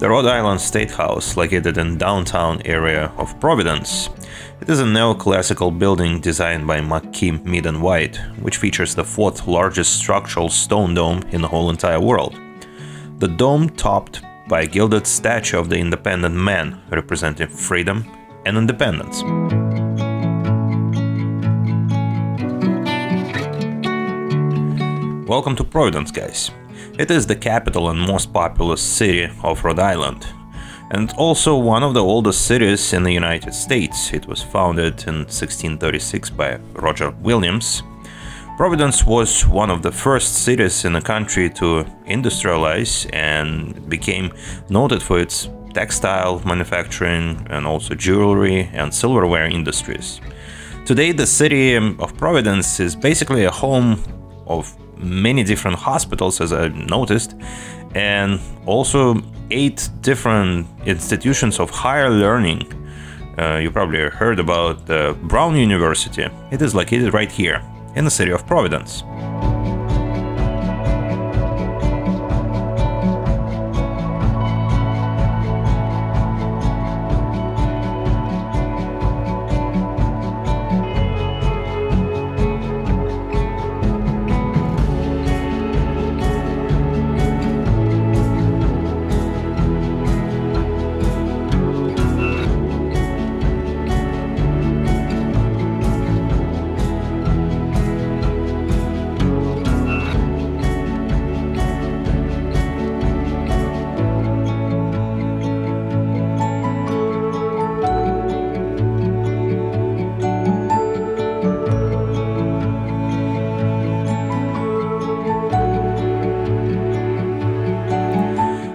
the Rhode Island State House, located in downtown area of Providence. It is a neoclassical building designed by McKim, Mead and White, which features the fourth largest structural stone dome in the whole entire world. The dome topped by a gilded statue of the Independent Man, representing freedom and independence. Welcome to Providence, guys. It is the capital and most populous city of Rhode Island, and also one of the oldest cities in the United States. It was founded in 1636 by Roger Williams. Providence was one of the first cities in the country to industrialize and became noted for its textile manufacturing and also jewelry and silverware industries. Today, the city of Providence is basically a home of many different hospitals, as I noticed, and also 8 different institutions of higher learning. You probably heard about the Brown University. It is located right here in the city of Providence.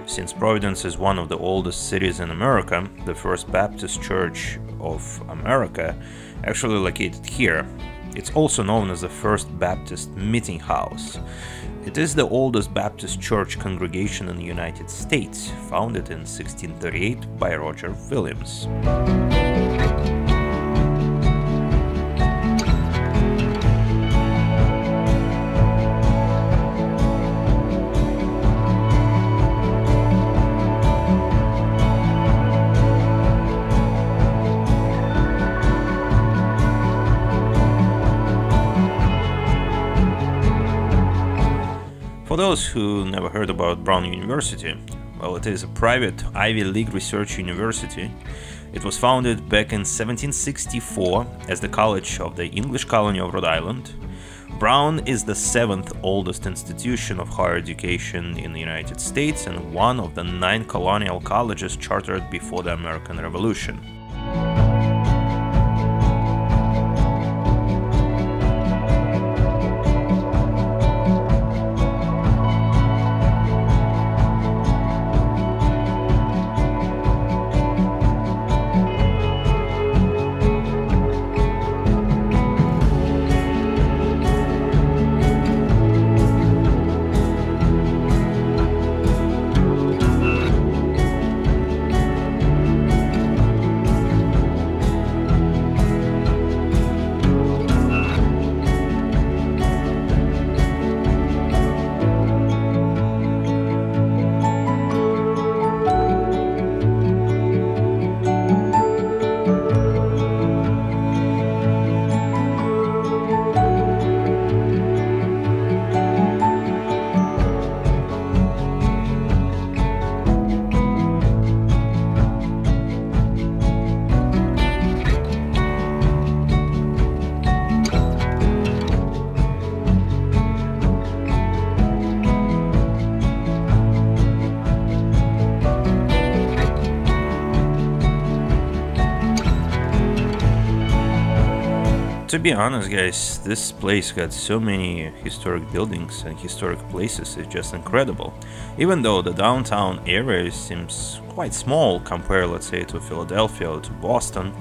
Since Providence is one of the oldest cities in America, the First Baptist Church of America actually located here. It's also known as the First Baptist Meeting House. It is the oldest Baptist church congregation in the United States, founded in 1638 by Roger Williams. For those who never heard about Brown University, well, it is a private Ivy League research university. It was founded back in 1764 as the College of the English Colony of Rhode Island. Brown is the 7th oldest institution of higher education in the United States and one of the 9 colonial colleges chartered before the American Revolution. To be honest, guys, this place got so many historic buildings and historic places, it's just incredible. Even though the downtown area seems quite small compared, let's say, to Philadelphia or to Boston,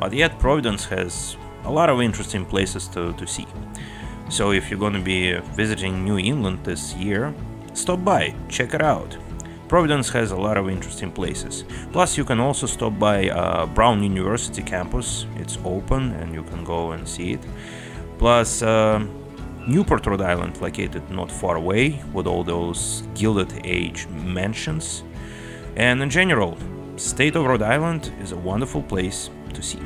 but yet Providence has a lot of interesting places to see. So if you're going to be visiting New England this year, stop by, check it out. Providence has a lot of interesting places. Plus, you can also stop by Brown University campus. It's open and you can go and see it. Plus, Newport, Rhode Island, located not far away, with all those Gilded Age mansions. And in general, state of Rhode Island is a wonderful place to see.